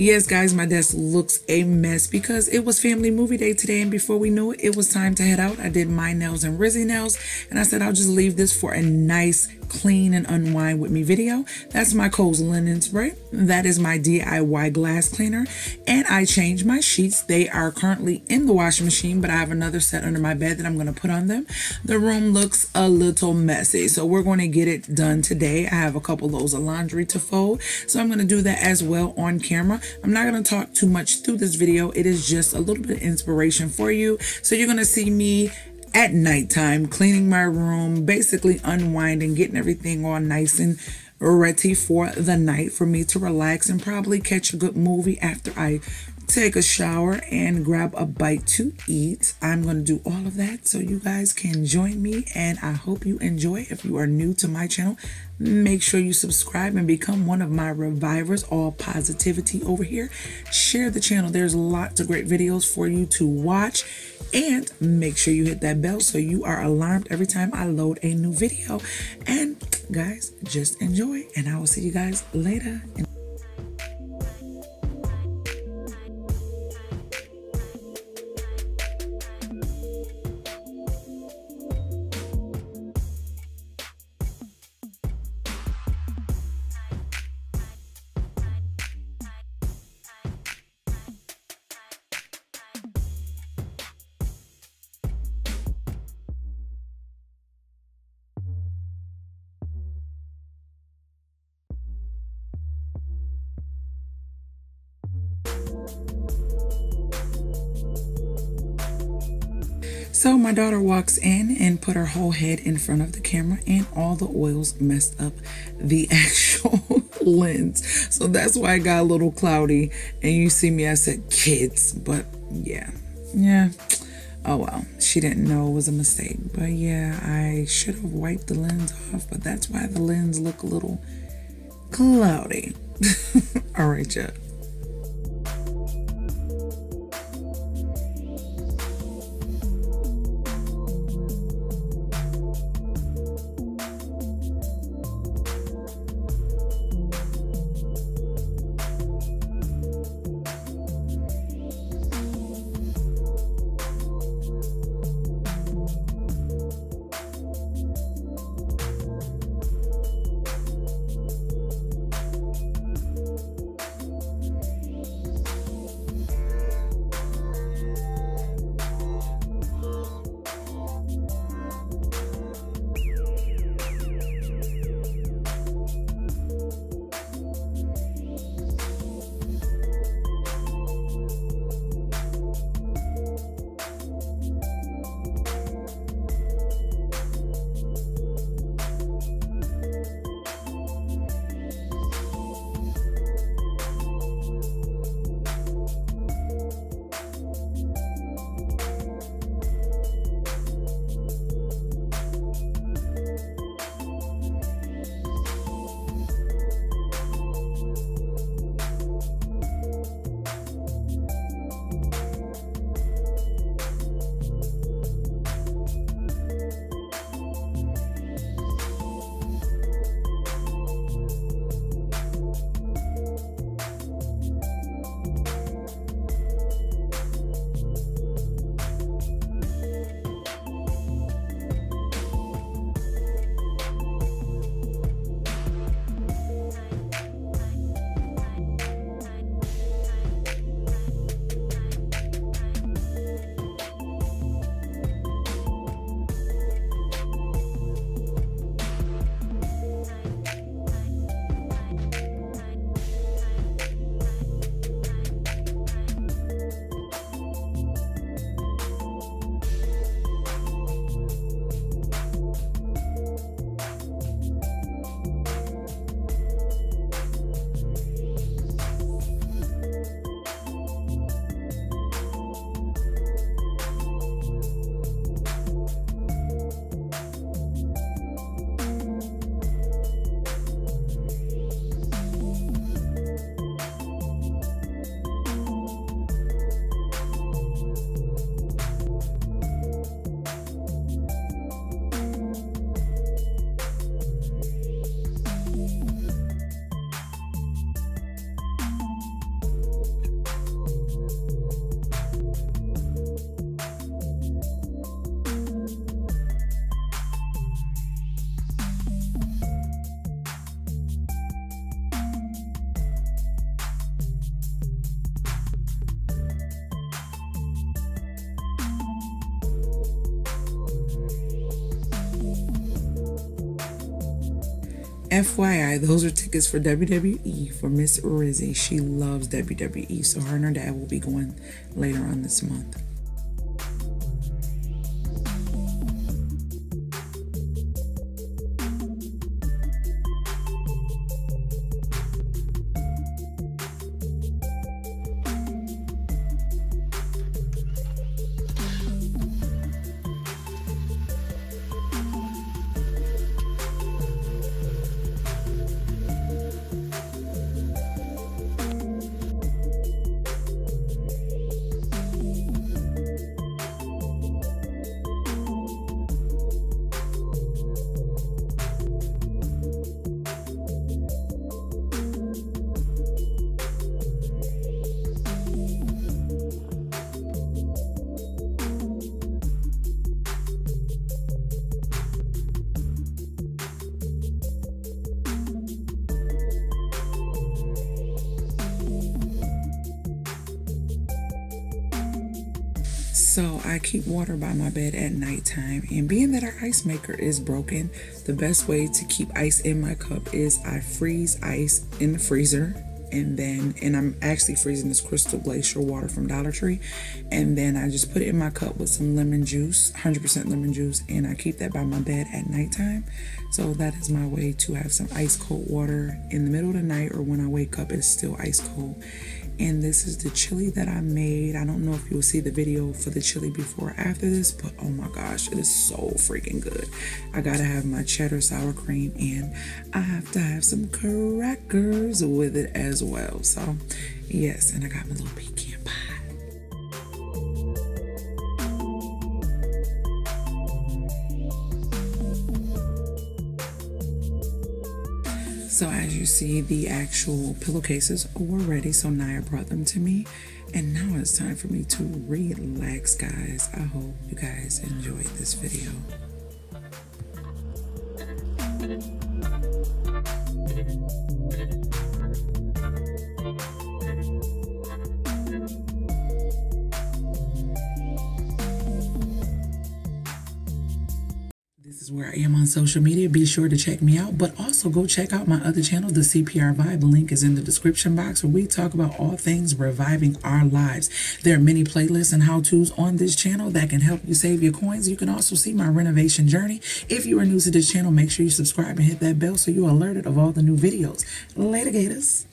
Yes, guys, my desk looks a mess because it was family movie day today, and before we knew it, it was time to head out. I did my nails and Rizzy nails, and I said I'll just leave this for a nice clean and unwind with me video. That's my Kohl's linen spray. That is my DIY glass cleaner, and I changed my sheets. They are currently in the washing machine, but I have another set under my bed that I'm going to put on them. The room looks a little messy, so we're going to get it done today. I have a couple loads of laundry to fold, so I'm going to do that as well on camera. I'm not going to talk too much through this video. It is just a little bit of inspiration for you, so you're going to see me at nighttime cleaning my room, basically unwinding, getting everything all nice and ready for the night for me to relax and probably catch a good movie after I take a shower and grab a bite to eat. I'm going to do all of that so you guys can join me, and I hope you enjoy. If you are new to my channel, make sure you subscribe and become one of my revivers. All positivity over here. Share the channel. There's lots of great videos for you to watch, and make sure you hit that bell so you are alarmed every time I load a new video. And guys, just enjoy, and I will see you guys later. So my daughter walks in and put her whole head in front of the camera, and all the oils messed up the actual lens. So that's why it got a little cloudy. And you see me, I said kids, but yeah. Oh well, she didn't know it was a mistake. But yeah, I should have wiped the lens off, but that's why the lens look a little cloudy. All right, y'all. FYI, those are tickets for WWE for Miss Rizzy. She loves WWE, so her and her dad will be going later on this month. So I keep water by my bed at nighttime, and being that our ice maker is broken, the best way to keep ice in my cup is I freeze ice in the freezer, and I'm actually freezing this Crystal Glacier water from Dollar Tree, and then I just put it in my cup with some lemon juice, 100% lemon juice, and I keep that by my bed at nighttime. So that is my way to have some ice cold water in the middle of the night, or when I wake up it's still ice cold. And this is the chili that I made. I don't know if you'll see the video for the chili before or after this, but oh my gosh, it is so freaking good. I gotta have my cheddar sour cream, and I have to have some crackers with it as well. So yes, and I got my little pecan pie. So as you see, the actual pillowcases were ready, so Naya brought them to me, and now it's time for me to relax, guys. I hope you guys enjoyed this video. Where I am on social media, be sure to check me out, but also go check out my other channel, The CPR Vibe. The link is in the description box, where we talk about all things reviving our lives. There are many playlists and how-tos on this channel that can help you save your coins. You can also see my renovation journey. If you are new to this channel, make sure you subscribe and hit that bell so you're alerted of all the new videos. Later, gators.